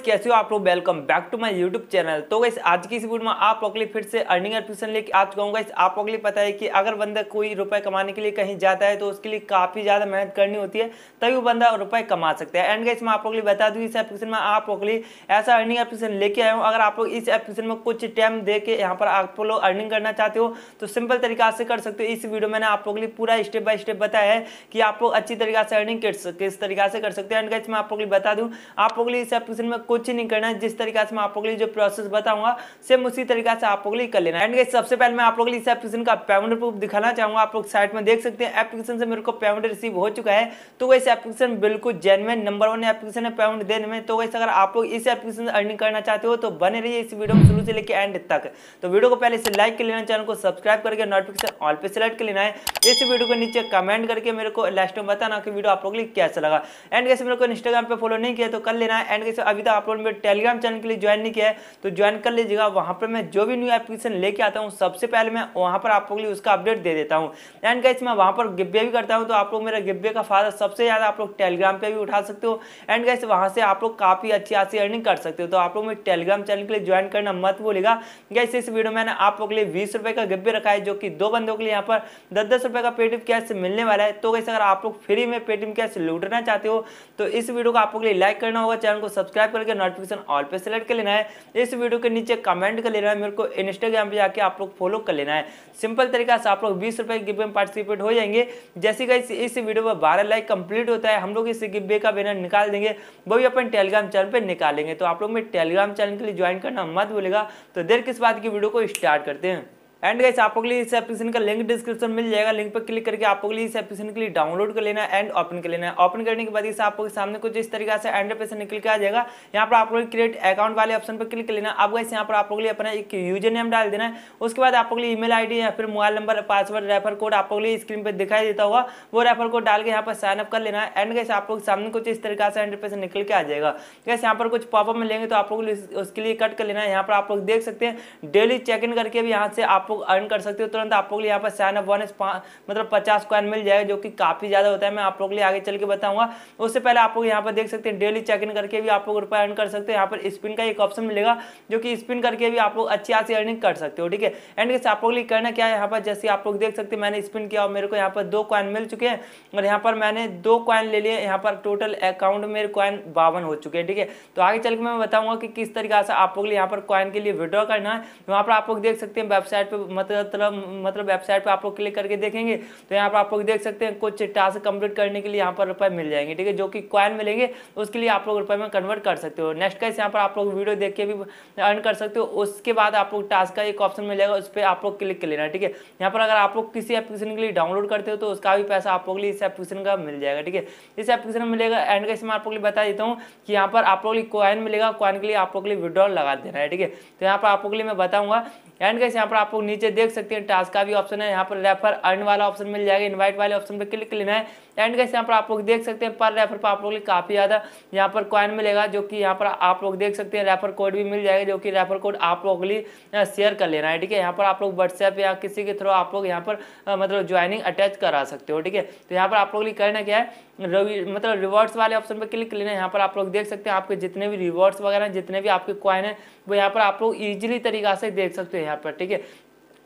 कैसे हो आप लोग, welcome back to my YouTube channel. तो गाइस आज की इस वीडियो में आप लोग के लिए फिर से अर्निंग एप्लीकेशन लेके आ चुका हूं। गाइस आप लोग के लिए पता है कि अगर बंदा कोई रुपए कमाने के लिए कहीं जाता है तो उसके लिए काफ़ी ज़्यादा मेहनत करनी होती है, तभी वो बंदा रुपए कमा सकता है। एंड गाइस मैं आप लोग के लिए बता दूँ, इस एप्लीकेशन में आप लोग के लिए ऐसा अर्निंग एप्लीकेशन लेके आया हूँ। अगर आप लोग इस एप्लीकेशन में कुछ टाइम दे के यहाँ पर आप लोग अर्निंग करना चाहते हो तो सिंपल तरीका से कर सकते हो। इस वीडियो मैंने आप लोग के लिए पूरा स्टेप बाय स्टेप बताया है कि आप लोग अच्छी तरीके से अर्निंग किस तरीके से कर सकते हैं। एंड गाइस मैं आप लोग के लिए बता दूँ, आप लोग के लिए इस एप्लीकेशन में कुछ नहीं करना है। जिस तरीके से मैं आप लोगों के लिए जो प्रोसेस बताऊंगा सेम उसी तरीके से आप लोगों के लिए कर लेना है। एंड गाइस सबसे पहले मैं आप लोगों के लिए इस एप्लीकेशन का पेमेंट प्रूफ दिखाना चाहूंगा। आप लोग साइट में देख सकते हैं एप्लीकेशन से मेरे को पेमेंट रिसीव हो चुका है। तो गाइस एप्लीकेशन बिल्कुल जेन्युइन नंबर 1 एप्लीकेशन है पेमेंट देने में। तो गाइस अगर आप लोग इस एप्लीकेशन से अर्निंग करना चाहते हो तो बने रहिए इस वीडियो को शुरू से लेकर एंड तक। तो वीडियो को पहले से लाइक कर लेना, चैनल को सब्सक्राइब करके नोटिफिकेशन ऑल पे सेलेक्ट कर लेना है। इस वीडियो को नीचे कमेंट करके मेरे को लास्ट में बताना कि वीडियो आप लोगों के लिए कैसा लगा। एंड गाइस मेरे को इंस्टाग्राम पे फॉलो नहीं किया तो कर लेना है। एंड गाइस अभी तक आप लोगों ने मेरे टेलीग्राम चैनल के लिए ज्वाइन नहीं किया है तो ज्वाइन कर लीजिएगा। वहां पर मैं जो भी न्यू एप्लीकेशन लेके आता हूं सबसे पहले मैं वहां पर आप लोगों के लिए उसका अपडेट दे देता हूं। एंड गाइस मैं वहां पर गिवअवे भी करता हूं, तो आप लोग मेरा गिवअवे का फायदा सबसे ज्यादा आप लोग टेलीग्राम पे भी उठा सकते हो। एंड गाइस वहां से आप लोग काफी अच्छी खासी अर्निंग कर सकते हो। तो आप लोग मेरे टेलीग्राम चैनल के लिए ज्वाइन करना मत भूलिएगा। गाइस इस वीडियो में मैंने आप लोगों के लिए 20 रुपए का गिवअवे रखा है, जो कि 2 बंदों के लिए यहाँ पर 10-10 रुपए का पेटीएम कैश मिलने वाला है। तो गाइस अगर आप लोग फ्री में पेटीएम कैश लूटना चाहते हो तो इस वीडियो को आप लोग लाइक करना होगा, चैनल को सब्सक्राइब करके नोटिफिकेशन ऑल पे सेलेक्ट कर लेना है। इस वीडियो के नीचे कमेंट कर लेना है, मेरे को इंस्टाग्राम पे जाके आप लोग फॉलो कर लेना है। सिंपल तरीका से आप लोग 20 रुपए के गिवअवे में पार्टिसिपेट हो जाएंगे। जैसे गाइस इस वीडियो पर 12 लाइक कंप्लीट होता है हम लोग इस गिवअवे का बैनर निकाल देंगे, वो भी अपन टेलीग्राम चैनल पे निकालेंगे। तो आप लोग मेरे टेलीग्राम चैनल के लिए ज्वाइन करना मत भूलिएगा। तो देर किस बात की, वीडियो को स्टार्ट करते हैं। एंड गाइस आप लोग के लिए इस एप्लीकेशन का लिंक डिस्क्रिप्शन मिल जाएगा, लिंक पर क्लिक करके आप लोग इस एप्लीकेशन के लिए डाउनलोड कर लेना एंड ओपन कर लेना है। ओपन करने के बाद इस आप लोग के सामने कुछ इस तरीके से एंडरपेशन निकल के आ जाएगा। यहाँ पर आप लोग क्रिएट अकाउंट वाले ऑप्शन पर क्लिक कर लेना। आप गाइस यहाँ पर आप लोग के लिए अपना एक यूजर नेम डाल देना है। उसके बाद आप लोग के लिए ईमेल आई डी या फिर mobile number, password, refer code आप लोग के लिए स्क्रीन पर दिखाई देता होगा, वो रेफर कोड डाल के यहाँ पर साइनअप कर लेना है। एंड गाइस आप लोग सामने कुछ इस तरीके से एंडरपेशन निकल के आ जाएगा। गाइस यहाँ पर कुछ पॉपअप मिलेंगे तो आप लोग उसके लिए कट कर लेना है। यहाँ पर आप लोग देख सकते हैं डेली चेक इन करके भी यहाँ से आप अर्न कर सकते हो। तुरंत आप लोग के लिए यहाँ पर साइन अप बोनस मतलब 50 कॉइन मिल जाएगा, जो कि काफी ज्यादा होता है। मैं आप लोग के लिए आगे चल के बताऊंगा। उससे पहले आप लोग यहाँ पर देख सकते हैं डेली चेक इन करके भी आप लोग रुपए अर्न कर सकते हो। यहाँ पर स्पिन का एक ऑप्शन मिलेगा, जो कि स्पिन करके भी आप लोग अच्छी खासी अर्निंग कर सकते हो। ठीक है, एंड गाइस आप लोग के लिए करना क्या है, यहाँ पर जैसे आप लोग देख सकते हैं मैंने स्पिन किया और मेरे को यहाँ पर 2 कॉइन मिल चुके हैं और यहाँ पर मैंने 2 कॉइन ले लिए। यहाँ पर टोटल अकाउंट मेरे कॉइन 52 हो चुके हैं। ठीक है, तो आगे चल के मैं बताऊंगा कि किस तरीके से आप लोग यहाँ पर कॉइन के लिए विड्रॉ करना है। वहाँ पर आप लोग देख सकते हैं वेबसाइट मतलब वेबसाइट पे आप लोग क्लिक करके देखेंगे तो यहाँ पर आप लोग देख सकते हैं कुछ टास्क कंप्लीट करने के लिए यहाँ पर रुपए मिल जाएंगे। ठीक है, जो कि कॉइन मिलेंगे उसके लिए आप लोग रुपए में कन्वर्ट कर सकते हो। नेक्स्ट गाइस यहाँ पर आप लोग वीडियो देख के भी अर्न कर सकते हो। उसके बाद आप लोग टास्क का एक ऑप्शन मिलेगा, उस पर आप लोग क्लिक कर लेना। ठीक है, यहाँ पर अगर आप लोग किसी एप्लीकेशन के लिए डाउनलोड करते हो तो उसका भी पैसा आप लोग के लिए इस एप्लीकेशन का मिल जाएगा। ठीक है, इस एप्लीकेशन में मिलेगा। एंड गाइस मैं आप लोग के लिए बता देता हूँ कि यहाँ पर आप लोग के लिए कॉइन मिलेगा, कॉइन के लिए आप लोग के लिए विड्रॉल लगा देना है। ठीक है, तो यहाँ पर आप लोग के लिए मैं बताऊँगा। एंड गाइस यहाँ पर आप लोग नीचे देख सकते हैं टास्क का भी ऑप्शन है, यहाँ पर रेफर अर्न वाला ऑप्शन मिल जाएगा, इनवाइट वाले ऑप्शन पर क्लिक लेना है। एंड गाइस यहाँ पर आप लोग देख सकते हैं पर रेफर पर आप लोग काफ़ी ज़्यादा यहाँ पर कॉइन मिलेगा, जो कि यहाँ पर आप लोग देख सकते हैं रेफर कोड भी मिल जाएगा, जो कि रेफर कोड आप लोग के लिए शेयर कर लेना है। ठीक है, यहाँ पर आप लोग व्हाट्सएप या किसी के थ्रू आप लोग यहाँ पर मतलब ज्वाइनिंग अटैच करा सकते हो। ठीक है, तो यहाँ पर आप लोग के लिए करना क्या है, मतलब रिवॉर्ड्स वाले ऑप्शन पर क्लिक लेना है। यहाँ पर आप लोग देख सकते हैं आपके जितने भी रिवॉर्ड्स वगैरह हैं, जितने भी आपके कॉइन हैं, वो यहाँ पर आप लोग ईजिली तरीका से देख सकते हैं यहाँ पर। ठीक है,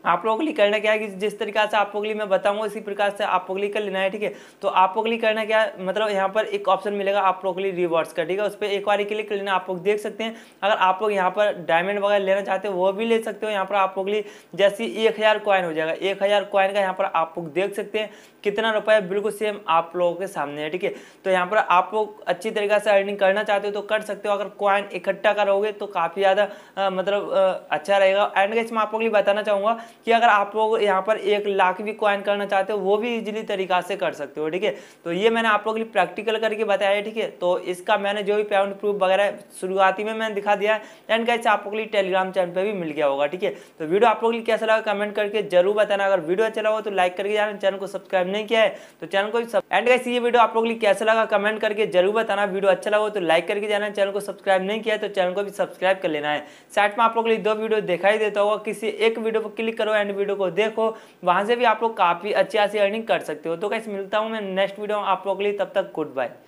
आप लोगों के लिए करना क्या है कि जिस तरीके से आप लोगों के लिए मैं बताऊंगा उसी प्रकार से आप लोगों के लिए कर लेना है। ठीक है, तो आप लोगों के लिए करना क्या है, मतलब यहाँ पर एक ऑप्शन मिलेगा आप लोगों के लिए रिवॉर्ड्स का। ठीक है, उस पर एक बार क्लिक कर लेना। आप लोग देख सकते हैं अगर आप लोग यहाँ पर डायमंड वगैरह लेना चाहते हो वो भी ले सकते हो। यहाँ पर आप लोगों के लिए जैसे 1000 कॉइन हो जाएगा, 1000 कॉइन का यहाँ पर आप लोग देख सकते हैं कितना रुपया, बिल्कुल सेम आप लोगों के सामने है। ठीक है, तो यहाँ पर आप लोग अच्छी तरीके से अर्निंग करना चाहते हो तो कर सकते हो। अगर कॉइन इकट्ठा करोगे तो काफ़ी ज़्यादा मतलब अच्छा रहेगा। एंड गाइस मैं आप लोगों के लिए बताना चाहूँगा कि अगर आप लोग यहाँ पर 1 लाख भी कॉइन करना चाहते हो वो भी इजीली तरीका से कर सकते हो। ठीक है, तो ये मैंने आप लोगों के लिए प्रैक्टिकल करके बताया है। ठीक है, तो इसका मैंने जो भी पेमेंट प्रूफ वगैरह शुरुआती में मैंने दिखा दिया है। एंड गाइस आप लोगों के लिए टेलीग्राम चैनल पे भी मिल गया होगा। ठीक है, तो वीडियो आप लोगों के लिए कैसा लगा कमेंट करके जरूर बताना। अगर वीडियो अच्छा लगा हो तो लाइक करके जाना, चैनल को सब्सक्राइब नहीं किया है तो चैनल को भी एंड गाइस ये वीडियो आप लोगों के लिए कैसा लगा कमेंट करके जरूर बताना। वीडियो अच्छा लगा हो तो लाइक करके जाना, चैनल को सब्सक्राइब नहीं किया है तो चैनल को भी सब्सक्राइब कर लेना है। साथ में आप लोगों के लिए 2 वीडियो दिखाई देता होगा, किसी एक वीडियो पर क्लिक करो एंड वीडियो को देखो, वहां से भी आप लोग काफी अच्छी खासी अर्निंग कर सकते हो। तो गाइस मिलता हूं मैं नेक्स्ट वीडियो आप लोगों के लिए, तब तक गुड बाय।